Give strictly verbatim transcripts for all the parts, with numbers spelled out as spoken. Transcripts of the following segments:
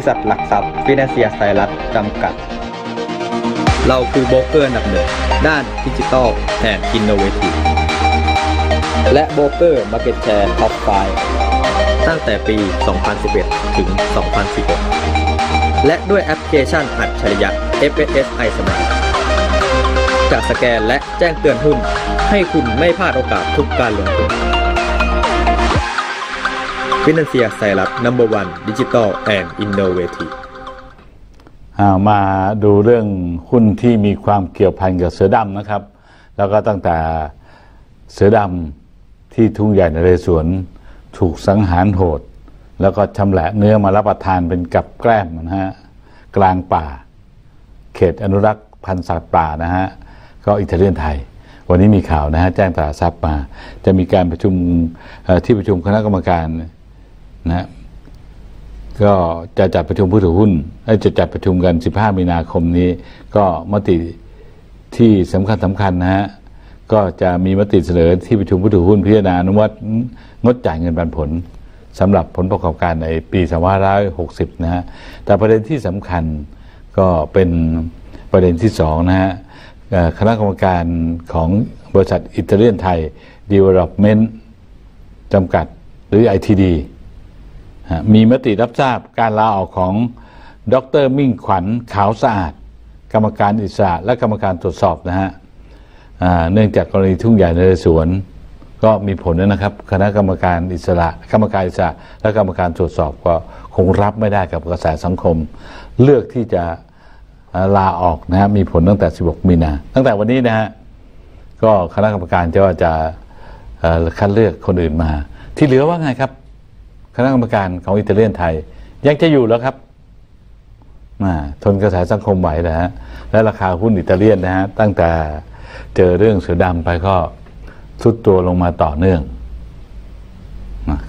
ริษัทหลักทรัพย์ฟิแนนเซียไทยรัฐจำกัดเราคือโบรกเกอร์อันดับหนึ่งด้านดิจิทัลแอนด์อินโนเวทีฟและโบรกเกอร์มาร์เก็ตแชร์ท็อปไฟว์ตั้งแต่ปีสองพันสิบเอ็ดถึงสองพันสิบหกและด้วยแอปพลิเคชันอัจฉริยะ เอฟ เอส เอส ไอ Smart จะสแกนและแจ้งเตือนหุ้นให้คุณไม่พลาดโอกาสทุกการลงทุนฟิแนนเซียไทยรัฐ Number วัน Digital and Innovative มาดูเรื่องหุ้นที่มีความเกี่ยวพันกับเสือดำนะครับแล้วก็ตั้งแต่เสือดำที่ทุ่งใหญ่นเรศวรถูกสังหารโหดแล้วก็ชำแหละเนื้อมารับประทานเป็นกับแกล้มนะฮะกลางป่าเขตอนุรักษ์พันธุ์สัตว์ป่านะฮะก็อิตาเลียนไทยวันนี้มีข่าวนะฮะแจ้งตลาดทรัพย์มาจะมีการประชุมที่ประชุมคณะกรรมการนะก็จะจัดประชุมผู้ถือหุ้นจะจัดประชุมกันสิบห้ามีนาคมนี้ก็มติที่สำคัญสำคัญนะฮะก็จะมีมติเสนอที่ประชุมผู้ถือหุ้นพิจารณาอนุมัติงดจ่ายเงินปันผลสำหรับผลประกอบการในปีสองพันห้าร้อยหกสิบนะฮะแต่ประเด็นที่สำคัญก็เป็นประเด็นที่สองนะฮะคณะกรรมการของบริษัทอิตาเลียนไทย Development จำกัดหรือ ไอ ที ดี มีมติรับทราบการลาออกของดร.มิ่งขวัญขาวสะอาดกรรมการอิสระและกรรมการตรวจสอบนะฮะเนื่องจากกรณีทุ่งใหญ่นเรศวรก็มีผลนะครับคณะกรรมการอิสระกรรมการอิสระและกรรมการตรวจสอบก็คงรับไม่ได้กับกระแสสังคมเลือกที่จะลาออกนะฮะมีผลตั้งแต่สิบหกมีนาตั้งแต่วันนี้นะฮะก็คณะกรรมการจะว่าจะคัดเลือกคนอื่นมาที่เหลือว่าไงครับคณะกรรมการของอิตาเลียนไทยยังจะอยู่แล้วครับทนกระแสสังคมไหวนะฮะและราคาหุ้นอิตาเลียนนะฮะตั้งแต่เจอเรื่องเสือดำไปก็ทรุดตัวลงมาต่อเนื่อง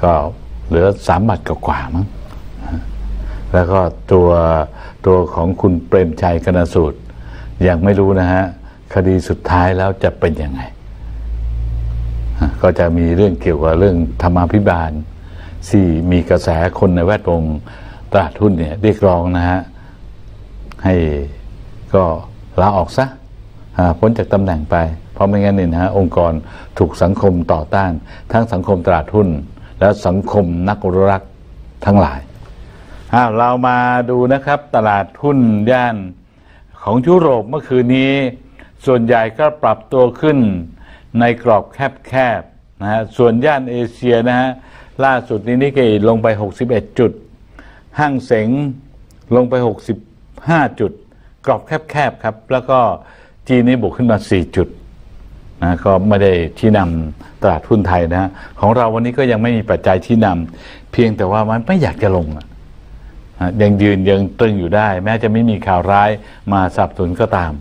ก็เหลือสามบาทกว่าๆมั้งแล้วก็ตัวตัวของคุณเปรมชัยกนสูตรยังไม่รู้นะฮะคดีสุดท้ายแล้วจะเป็นยังไงก็จะมีเรื่องเกี่ยวกับเรื่องธรรมาภิบาลที่มีกระแสคนในแวดวงตลาดหุ้นเนี่ยเรียกร้องนะฮะให้ก็ลาออกซะพ้นจากตำแหน่งไปเพราะไม่งั้นเนี่ยนะฮะองค์กรถูกสังคมต่อต้านทั้งสังคมตลาดหุ้นและสังคมนักอนุรักษ์ทั้งหลายเรามาดูนะครับตลาดหุ้นย่านของยุโรปเมื่อคืนนี้ส่วนใหญ่ก็ปรับตัวขึ้นในกรอบแคบๆนะฮะส่วนย่านเอเชียนะฮะล่าสุดนี้นิกเกอิลงไปหกสิบเอ็ดจุดห้างเส็งลงไปหกสิบห้าจุดกรอบแคบๆครับแล้วก็จีนนี่บวกขึ้นมาสี่จุดนะก็ไม่ได้ชี้นำตลาดหุ้นไทยนะฮะของเราวันนี้ก็ยังไม่มีปัจจัยชี้นำเพียงแต่ว่ามันไม่อยากจะลงยังยืนยังตึงอยู่ได้แม้จะไม่มีข่าวร้ายมาสับสนก็ตาม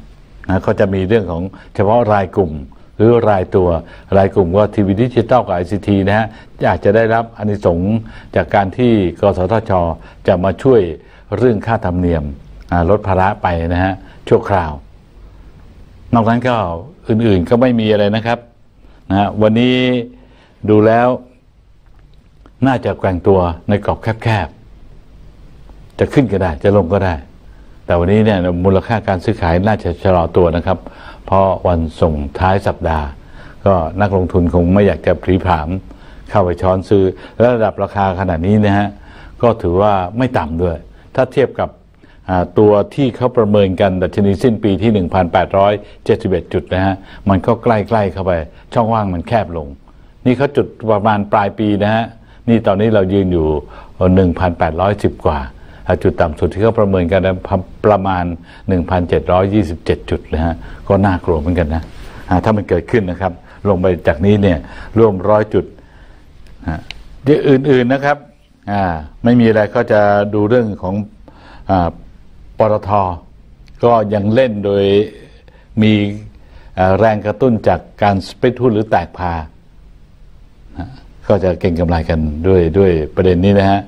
นะก็จะมีเรื่องของเฉพาะรายกลุ่มหรือรายตัวรายกลุ่มว่าทีวีดิจิตอลกับ ไอ ซี ที นะฮะอาจจะได้รับอานิสงส์จากการที่กสทช.จะมาช่วยเรื่องค่าธรรมเนียมลดภาระไปนะฮะชั่วคราวนอกนั้นก็อื่นๆก็ไม่มีอะไรนะครับนะวันนี้ดูแล้วน่าจะแกว่งตัวในกรอบแคบจะขึ้นก็ได้จะลงก็ได้แต่วันนี้เนี่ยมูลค่าการซื้อขายน่าจะชะลอตัวนะครับเพราะวันส่งท้ายสัปดาห์ก็นักลงทุนคงไม่อยากจะผลีผลามเข้าไปช้อนซื้อและระดับราคาขนาดนี้นะฮะก็ถือว่าไม่ต่ำด้วยถ้าเทียบกับตัวที่เขาประเมินกันดัชนีสิ้นปีที่ หนึ่งพันแปดร้อยเจ็ดสิบเอ็ด จุดนะฮะมันก็ใกล้ๆเข้าไปช่องว่างมันแคบลงนี่เขาจุดประมาณปลายปีนะฮะนี่ตอนนี้เรายืนอยู่ หนึ่งพันแปดร้อยสิบ กว่าจุดต่ำสุดที่เขาประเมินกันประมาณ หนึ่งพันเจ็ดร้อยยี่สิบเจ็ด จุดนะฮะก็น่ากลัวเหมือนกันนะถ้ามันเกิดขึ้นนะครับลงไปจากนี้เนี่ยร่วมร้อยจุดอย่างอื่นๆนะครับไม่มีอะไรก็จะดูเรื่องของปตท.ก็ยังเล่นโดยมีแรงกระตุ้นจากการสปลิตหุ้นหรือแตกพาก็จะเก่งกำไรกันด้วยด้วยประเด็นนี้นะฮะ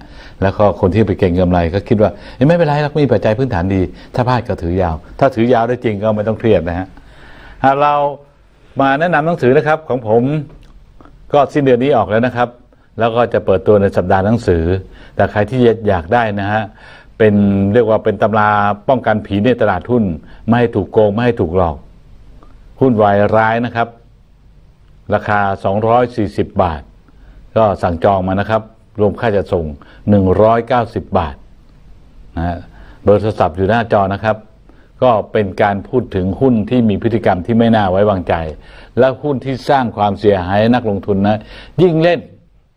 แล้วก็คนที่ไปเก่งกำไรก็คิดว่าไม่เป็นไรเรามีปัจจัยพื้นฐานดีถ้าพลาดก็ถือยาวถ้าถือยาวได้จริงก็ไม่ต้องเครียดนะฮะเรามาแนะนำหนังสือนะครับของผมก็สิ้นเดือนนี้ออกแล้วนะครับแล้วก็จะเปิดตัวในสัปดาห์หนังสือแต่ใครที่อยากได้นะฮะ เป็นเรียกว่าเป็นตำราป้องกันผีในตลาดหุ้นไม่ให้ถูกโกงไม่ให้ถูกหลอกหุ้นวายร้ายนะครับราคาสองร้อยสี่สิบบาทก็สั่งจองมานะครับรวมค่าจัดส่งหนึ่งร้อยเก้าสิบบาทนะฮะเบอร์โทรศัพท์อยู่หน้าจอนะครับก็เป็นการพูดถึงหุ้นที่มีพฤติกรรมที่ไม่น่าไว้วางใจและหุ้นที่สร้างความเสียหายนักลงทุนนะยิ่งเล่น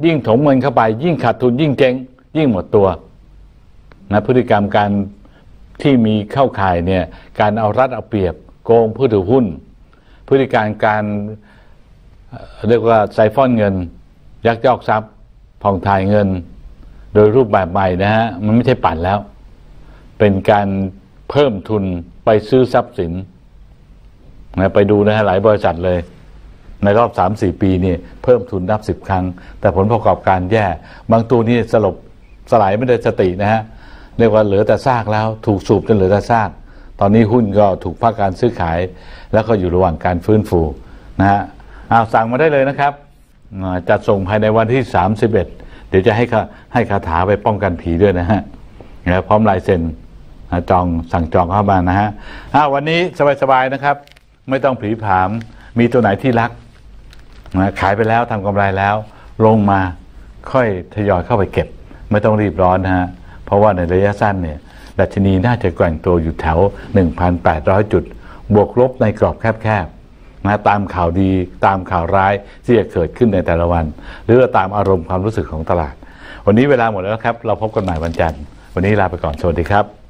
ยิ่งถมเงินเข้าไปยิ่งขาดทุนยิ่งเจ๊งยิ่งหมดตัวนะพฤติกรรมการที่มีเข้าข่ายเนี่ยการเอารัดเอาเปรียบโกงผู้ถือหุ้นพฤติการการเรียกว่าไซฟอนเงินยักยอกทรัพย์ผ่องถ่ายเงินโดยรูปแบบใหม่นะฮะมันไม่ใช่ปั่นแล้วเป็นการเพิ่มทุนไปซื้อทรัพย์สินนะไปดูนะฮะหลายบริษัทเลยในรอบ สามถึงสี่ ปีนี่เพิ่มทุนนับสิบครั้งแต่ผลประกอบการแย่บางตัวนี่สลบสลายไม่ได้สตินะฮะเรียกว่าเหลือแต่ซากแล้วถูกสูบจนเหลือแต่ซากตอนนี้หุ้นก็ถูกพักการซื้อขายแล้วก็อยู่ระหว่างการฟื้นฟูนะฮะเอาสั่งมาได้เลยนะครับจัดส่งภายในวันที่สามสิบเอ็ดเดี๋ยวจะให้ให้คาถาไปป้องกันผีด้วยนะฮะแล้วพร้อมลายเซ็นจองสั่งจองเข้ามานะฮะอ้าววันนี้สบายๆนะครับไม่ต้องผีผามมีตัวไหนที่รักนะขายไปแล้วทำกำไรแล้วลงมาค่อยทยอยเข้าไปเก็บไม่ต้องรีบร้อนนะฮะเพราะว่าในระยะสั้นเนี่ยดัชนีน่าจะแกว่งตัวอยู่แถว หนึ่งพันแปดร้อย จุดบวกลบในกรอบแคบๆนะตามข่าวดีตามข่าวร้ายที่จะเกิดขึ้นในแต่ละวันหรือตามอารมณ์ความรู้สึกของตลาดวันนี้เวลาหมดแล้วครับเราพบกันใหม่วันจันทร์วันนี้ลาไปก่อนสวัสดีครับ